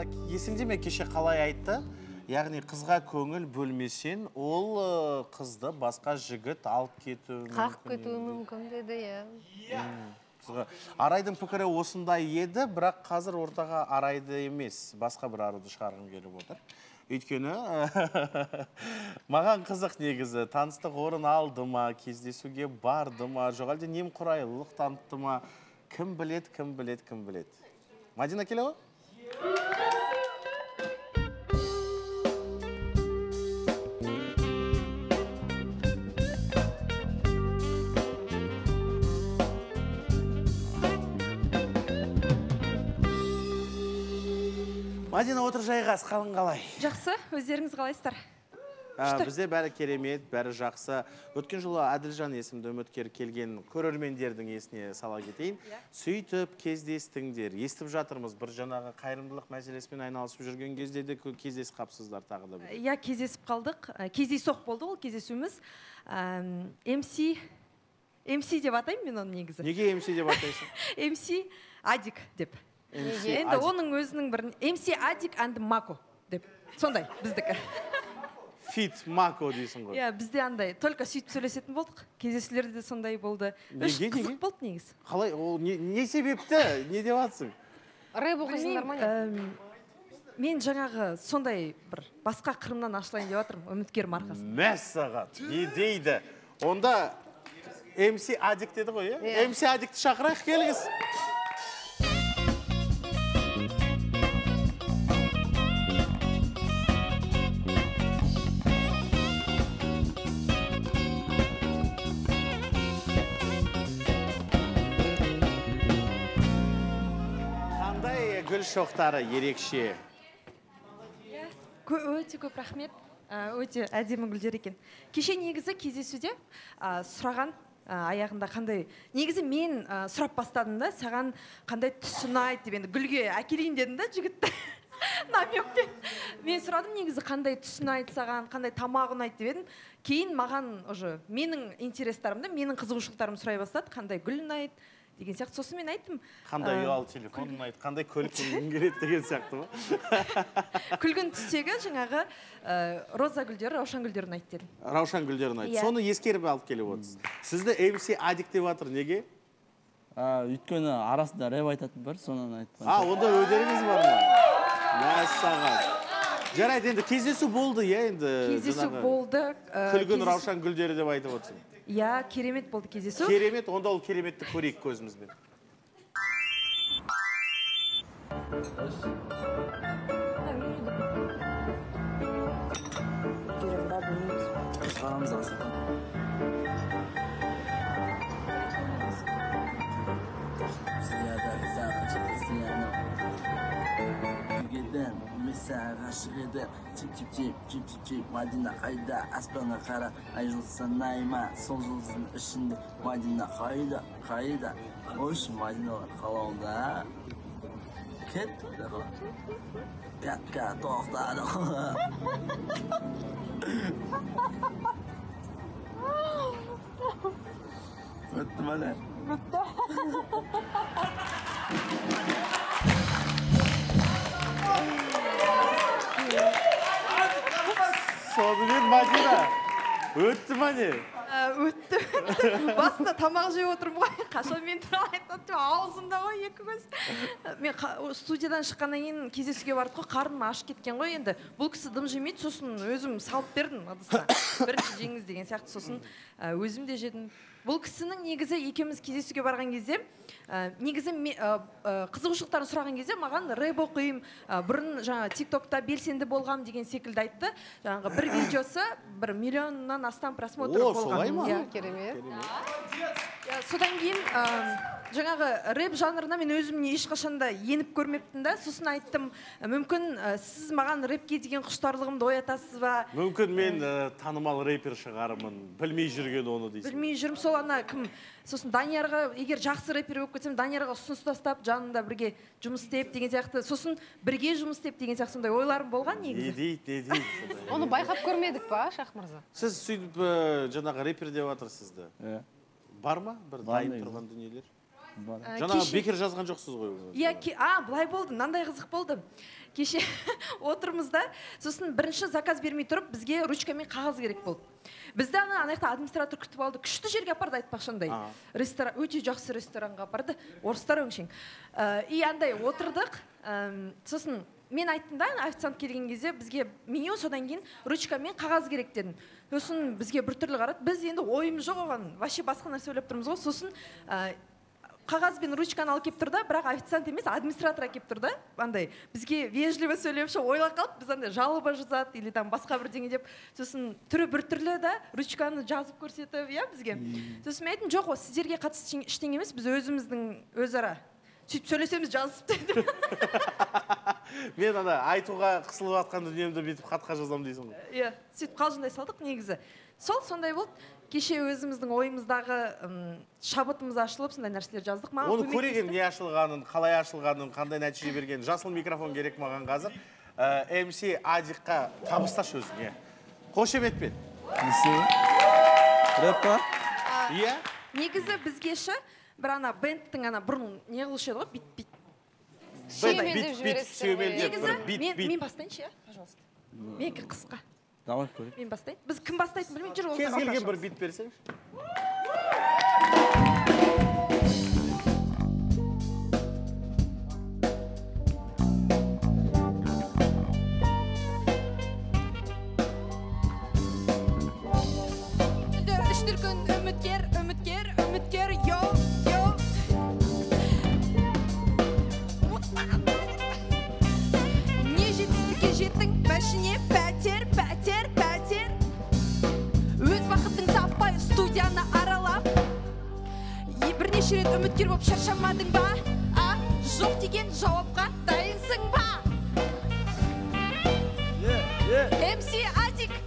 мысалы есімде кеше қалай айтты, яғни қызға көңіл бөлмесен, ол қызды басқа жігіт алып кетуі мүмкін. Қақ кетуі мүмкін деді, иә. Арайдың пікірі осындай еді, бірақ қазір ортаға арайды емес, басқа бір аруды шығарғым келіп отыр. Өйткені, маған қызық негізі, таныстық орын алды ма, кездесуге барды ма, жоқ әлде немқұрайлылық танытты ма, кім білет, кім білет, кім білет. Мадина келе ғой? Мадина, отыр жайғас, қалың қалай? Жақсы, өздеріңіз қалайсыздар? Бізде бәрі керемет, бәрі жақсы. Өткен жылы Әділжан есімді үміткер келген көрермендердің есіне сала кетейін. Сөйтіп кездестіңдер, естіп жатырмыз, бір жаңағы қайырымдылық мәселесімен айналысып жүрген кезде де кездесіп қапсыздар тағы да. Иә, кездесіп қалдық. Кездесоқ болды ол кездесуіміз. MC деп атаймын мен оны негізі. Неге MC деп атайсың? MC Адик деп. Енді оның өзінің бірін MC Адик әнді Мако деп, сондай біздікі. Фит Мако дейсің ғой. Бізде андай, только сөйтіп сөйлесетін болдық, кездесулерді де сондай болды. Неге? Қызық болды негіз. Қалай, ол не себепті? Не деп атсың? Рэп оқисыңдар ма не? Мен жаңағы сондай бір басқа қырымнан ашылайын деп атырмын, үміткер марқасын. Мәссаған, не дейді? Онда MC Адик деді ғой, MC Адикті шақырайық келіңіз. Шоқтары ерекше. Өте көп рахмет, өте әдемі гүлдер екен. Кеше негізі кездесуде сұраған аяғында қандай, негізі мен сұрап бастадым да, саған қандай түсін айт деп, енді гүлге әкелейін дедім да жігітті. Намекпен. Мен сұрадым негізі қандай түсін айт саған, қандай тамағын айт деп едім. Кейін маған уже менің интерестерімді, менің қызығушылықтарым сұрай бастады, қандай гүлін айт деген сияқты. Сосын мен айттым. Қандай ұялы телефонын айт, қандай көлік көңілін келеді деген сияқты ба? Күлгін түстегі жаңағы роза гүлдері, раушан гүлдерін айт дедім. Раушан гүлдерін айт. Соны ескеріп алып келіп отырсыз. Сізді MC Адик деп атыр, неге? Өйткені арасында рэп айтатын бір, сонан айтты. Онда өдеріңіз бар ма? Мәссаған. Жарайды, енді кездесу болды, кездесу болды. Күлгін раушан гүлдері деп айтып отырсың. Я, керемет болды кездесу. Керемет, онда ол кереметті көрейік көзімізбен. Mesela aşık eder, çip çip çip, çip çip çip. Madina kayda, aspana kara, ayrılsa naima. Sol yıldızın ışığında Madina kayda, kayda. O iş Madina var, kalavda. Ket, katka, tohtar. Bitti mi lan? Bitti. Сонымен Мадина, өтті ма не? Өтті. Басында тамақ жеп отырмын ғой. Қашан мен туралы айтып, аузымда ғой екі көз. Мен студиядан шыққаннан кейін кездесуге бардық қой, қарным ашып кеткен ғой енді. Бұл кісі дым жемейді, сосын өзім салып бердім ыдысқа. Бірінші жеңіз деген сияқты, сосын өзім де жедім. Бұл кісінің негізі екеуміз кездесуге барған кезде, негізі қызығушылықтарын сұраған кезде маған рэп оқиым, бұрын жаңа TikTok'та белсенді болғам деген секілді айтты. Жаңағы бір видеосы 1 миллионнан астам просмотр болған. Содан кейін жаңағы рэп жанрына мен өзімне ешқашанда еніп көрмептім да, сосын айттым, мүмкін сіз маған рэпке деген құштарлығымды оятасыз ба? Мүмкін мен танымал рэпер шығармын, білмей жүрген оны дейсің. Білмей жүрім, сол ана кім? Сосын Даниярға, егер жақсы рэпер өп көтсем, Даниярға ұсыныс тастап, жанында бірге жұмыс істеп деген сияқты, сосын бірге жұмыс істеп деген сияқты сондай ойларым болған негізі. Не дейді. Оны байқап көрмедік па, Шах мырза? Сіз сөйтіп жаңағы рэпер деп жатырсызды. Бар ма бір дайын тұрған дүниелер? Жана бекер жазған жоқсыз ғой. Былай болды, мынандай қызық болды. Кеше отырмызда, сосын бірінші заказ бермей тұрып, бізге ручка мен қағаз керек болды. Бізді ана администратор күтіп алды, күшті жерге апарды айтпақшандай. Өте жақсы ресторанға апарды, орыстар өңшең. И андай отырдық, сосын мен айттым да, официант келген кезде бізге меню, содан кейін ручка мен қағаз керек дедім. Сосын бізге бір түрлі қарады. Біз енді ойымыз жоқ оған, вообще басқа нәрсе ойлап тұрмыз ғой. Сосын қағаз бен ручканы алып келіп тұрды, бірақ официант емес, администратор келіп тұрды. Андай бізге вежливо сөйлеп, ойлап қалып, біз андай жалоба жазады или там басқа бірдеңе деп. Сосын түрі бір түрлі да, ручканы жазып көрсетіп, иә, бізге. Сосын мен айттым, жоқ, сіздерге қатысты ештеңе емес, біз өзіміздің өзара сөйтіп сөйлесеміз жазып дедім. Мен ана айтуға қысылып атқан дүниемді бетіп хатқа жазам дейсің. Иә, сөйтіп қалжыңдай салдық негізі. Сол сондай болды. Кеше өзіміздің ойымыздағы шабытымыз ашылып, сондай нәрселер жаздық. Оны көреген не ашылғанын, қалай ашылғанын, қандай нәтиже берген. Жасыл микрофон керек маған қазір. MC Адиққа табысташ өзіңе. Қошеметпен. Негізі бізге ше бір ана бендтің ана бұрын не қылшы еді ғой, бит-бит. Мен бастайыншы, пожалуйста. Мен қысқа. Мен бастайын. Біз кім бастайтын білмейді, жүр олтаға пожалуйста. Кез келген бір бит берсеңші. Үш дүркін үміткер, үміткер, үміткер, йоу. Бәшіне пәтер, пәтер, пәтер. Өз бақыттың таппай студияны аралап. Бірнеше рет үміткер боп шаршамадың ба? А, жоқ деген жауапқа дайынсың ба? MC Адик.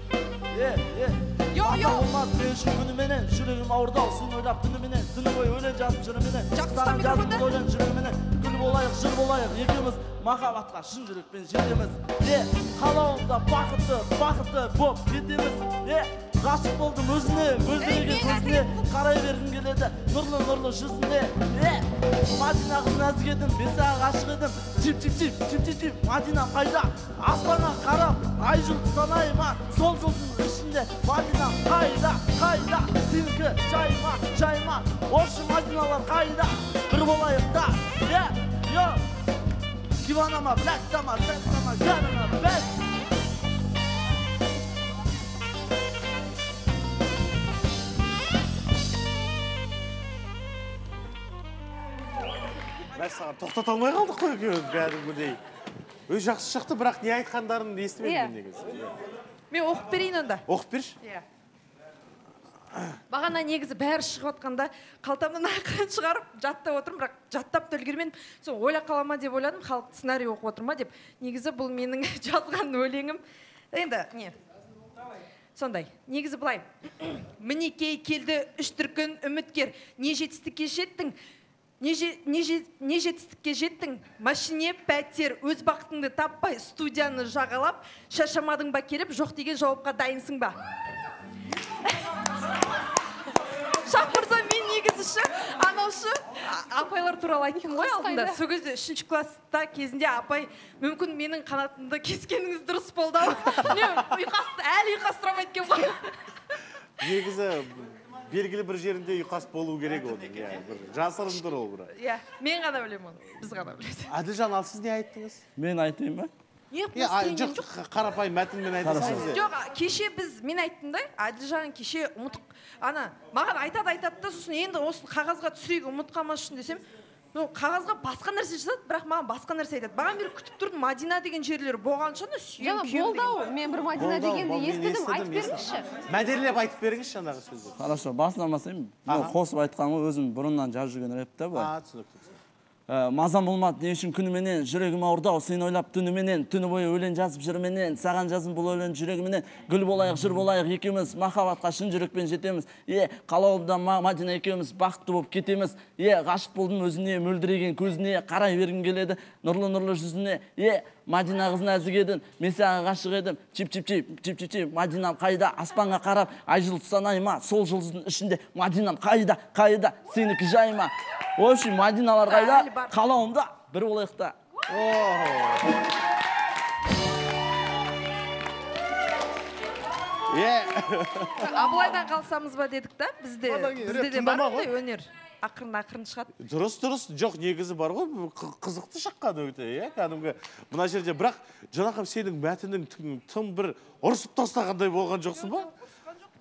Ата болмады ренші күнімені, жүрегім ауырды алсын ойлап түнімені. Түні бой өлен жазып жүрімені. Жақсыстан жазып өлен жүрімені. Күл болайық, жыр болайық, екеміз. Махабатқа шын жүрекпен жетеміз. Қалауында бақытты, бақытты боп кетеміз. Ғашық болдым өзіне, өзіне көзіне қарай бергім келеді, нұрлы-нұрлы жүзінде. Мадина қызын әзік едім, бесі ғашық едім. Тип-тип-тип, тип-тип-тип, Мадина қайда? Аспана қарап, ай жұлдыз санайыма, сол жұлдыздың ішінде. Мадина қайда, қайда, сенікі жайма, жайма. Оршы Мадиналар қайда, бір болайық та. Киванама, блэктама, блэктама, жанама, блэк! Бәс саған тоқтат алмай қалдық қой көйін бәрін бүдей. Өй жақсы шықты, бірақ не айтқандарын естімейдім негізі. Мен оқып берейін онда. Оқып берші? Иә. Бағана негізі бәрі шығып атқанда қалтамдан ақырын шығарып жаттап отырмын, бірақ жаттап төлгермен ойла қалама деп ойладым, халық сценарий оқып отырма деп. Негізі бұл менің жазған өлеңім. Енді не? Сондай. Негізі былай. Мінекей келді үш дүркін үміткер. Не жетістікке жеттің? Не жетістікке жеттің? Машине, пәтер, өз бақытыңды таппай, студияны жағалап, шаршамадың ба келіп, жоқ деген жауапқа дайынсың ба? Шақырса мен негізіші, анаушы апайлар туралы айтқан ғой алдында. Сол кезде үшінші класста кезінде апай, мүмкін менің қанатымды кескеніңіз дұрыс болды. Әлі ұйқастырам айткен ғой. Негізі белгілі бір жерінде ұйқаст болу керек оның. Жасырындыр ол бұра. Мен ғана білем оны, біз ғана білем. Әділжан, ал сіз не айттыңыз? Мен айтайын ба? Жоқ, қарапай мәтінмен айтасыз. Жоқ, кеше біз, мен айттым да, Әділжан кеше ұмытық. Ана, маған айтады да, сосын енді осын қағазға түсірейік ұмытқамас үшін десем, қағазға басқа нәрсе жазады, бірақ маған басқа нәрсе айтады. Баған бері күтіп тұрдым, Мадина деген жерлері болған шаны сүйем күйем деген. Болды ау, мен бір Мадина дегенді естідім, айтып беріңізші. Мәдерлеп айтып беріңізші анағы сөзді. Қараша, басынамасайым, қосып айтқанғы өзім бұрыннан жар жүген рэпті бай. Мазам болмады, не үшін күніменен, жүрегім ауырдау, сен ойлап түніменен, түні бойы өлен жазып жүрменен, саған жазым бұл өлен жүрегіменен, гүл болайық, жыр болайық, екеміз, махабатқа шын жүрекпен жетеміз, қалауымда Мадина екеміз, бақытты боп кетеміз, ғашық болдым өзіне, мөлдіреген көзіне, қарай бергім келеді, нұрлы-нұрлы жүзіне, Madina kızına azık edin, men sana aşık edim. Çip çip çip, çip çip çip, Madinam kayda, aspanga karap, ay yıldız sanayma, sol yıldızın içinde Madinam kayda, kayda, seniki jayma. Oşi Madinalar kayda, kalağımda, bir olayıqta. Абылайдан қалсамыз ба дедік та, бізде де бар ғой өнер. Ақырын-ақырын шығады. Дұрыс-дұрыс, жоқ негізі бар ғой, қызықты шыққан өте, иә, кәдімгі. Мына жерде бірақ Жанақым сенің мәтінің тым бір ұрсып тастағандай болған жоқсың ба?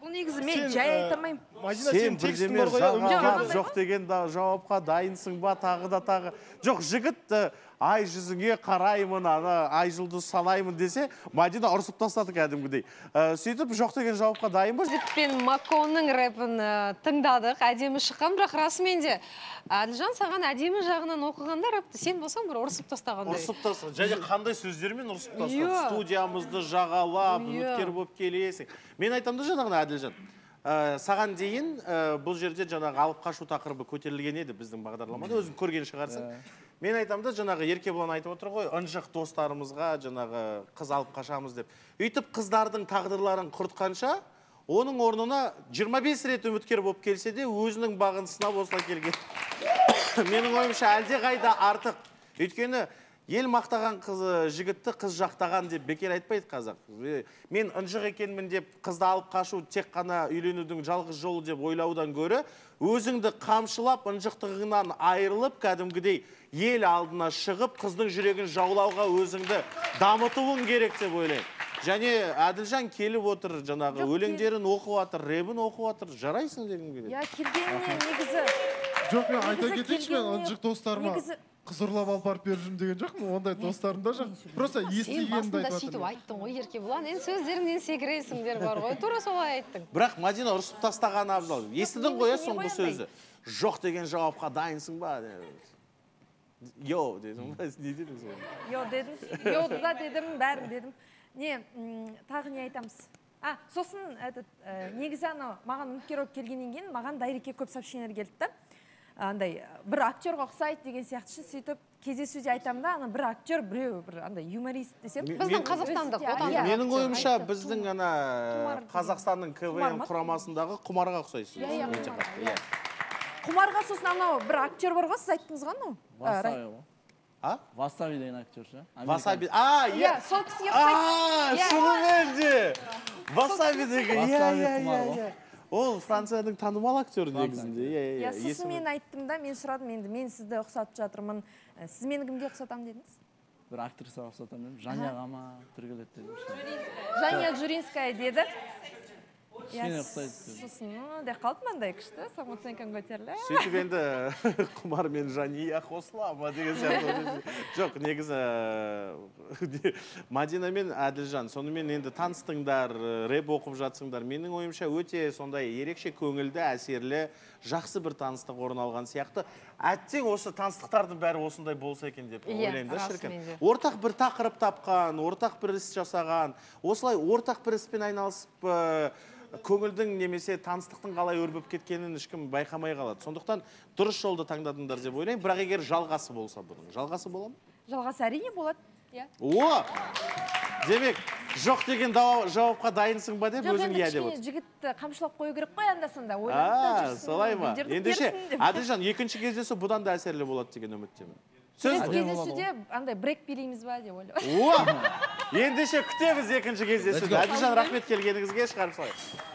Бұл негізі мен жай айтамаймын. Сен бірдеме жоқ деген жауапқа дайынсың ба, тағы да тағы. Жоқ, жігіт ай жүзіңе қараймын, ай жұлдыз санаймын десе, Мадина ұрсып тастады кәдімгідей. Сөйтіп, жоқ деген жауапқа дайын ба? Жігітпен Макконың рэпін тыңдадық, әдемі шыққан, бірақ расымен де. Әлжан саған әдемі жағынан оқығанда рэпті, сен болсаң бір ұрсып тастағандай. Ұрсып тастады, және қандай сөздермен ұрсып тастады? Студиямызды жағалап, үміткер боп келесің. Мен айтамды жаңағына, Әділжан. Саған дейін бұл жерде жаңағы алып қашу тақырыбы көтерілген еді біздің бағдарламада, өзің көрген шығарсың. Мен айтамда жаңағы Еркебұлан айтып отыр ғой, ынжық достарымызға жаңағы қыз алып қашамыз деп. Үйтіп қыздардың тағдырларын құртқанша, оның орнына 25 рет үміткер болып келсе де, өзінің бағын сынап осылай келген. Менің ойымша әлде қайда артық. Өйткені ел мақтаған қызы, жігітті қыз жақтаған деп бекер айтпайды қазақ. Мен ынжық екенмін деп қызды алып қашу тек қана үйленудің жалғыз жолы деп ойлаудан көрі, өзіңді қамшылап, ынжықтығынан айырылып, кәдімгідей ел алдына шығып, қыздың жүрегін жаулауға өзіңді дамытуың керек деп ойлаймын. Және Әділжан келіп отыр, жаңағы өлеңдерін оқып отыр, рэпін оқып отыр, жарайсың дегім келеді. Қызырлап алып барып бержім деген жоқ мұ? Ондай достарым да жоқ. Просто естігенімді айтып атым. Сен басында сөйтіп айттың ғой, Еркебұлан. Енді сөздеріңнен секіресіңдер бар ғой. Тура солай айттың. Бірақ Мадина ұрсып тастаған абзал. Естідің ғой, соңғы сөзі. Жоқ деген жауапқа дайынсың ба? Йо, дедім. Не дедіңіз ғой? Йо, дедім. Йо, да дедім, бәрін дедім. Не, тағы не айтамыз? Сосын, негізі маған үміткер оп келгенен кейін, маған дайрекке көп сообщениелер келді. Бір актер қоқсайды деген сияқты сөйтіп кездесуде айтамда, бір актер біреу, бір юморист десем. Біздің Қазақстандық. Менің ойымша біздің Қазақстанның КВН құрамасындағы құмарға ұқсайсыз. Құмарға сосын анау бір актер бар ғой, сіз айттыңыз ғой? Васаби деген актер. Васаби. Сол кісіге ұқсайды. Шынымен де. Васаби деген. Васаби құмар ғой. Ол Францияның танымал актеры негізінде. Сосын мен айттым да, мен сұрадым, мен сізді ұқсатып жатырмын. Сіз мені кімге ұқсатам дедіңіз? Бір актриса ұқсатам дедім. Жаняға ма түргілет дедім. Жаня Джуринская деді. Сосын, де қалпымандай күшті, самооценкам көтерілі. Сөйтіп енді құмар мен Жаня қосыла ма деген сияқты. Жоқ, негізі Мадина мен Әділжан, сонымен енді таныстыңдар, рэп оқып жатсыңдар. Менің ойымша өте сондай ерекше көңілді, әсерлі, жақсы бір таныстық орын алған сияқты. Әттең осы таныстықтардың бәрі осындай болса екен деп ойлаймын да шіркін. Ортақ бір тақырып тапқан, ортақ бір іс жасаған, осылай ортақ бір іспен айналысып, көңілдің немесе таныстықтың қалай өрбіп кеткенін ешкім байқамай қалады. Сондықтан дұрыс жолды таңдадыңдар деп ойлаймын. Бірақ егер жалғасы болса бұның, жалғасы бола ма? Жалғасы әрине болады. О! Демек, жоқ деген жауапқа дайынсың ба деп өзің иә деп отыр. Жігітті қамшылап қою керек қой андасында. Солай ма? Ендеше, Әділжан, екінші кездесі бұдан да әсерлі болады деген үміттемін. Кездесуде брек берейміз ба деп ойлаймын. Ендеше күтеміз екінші кездесуді. Әділжан, рахмет келгеніңізге, шығарып салайық.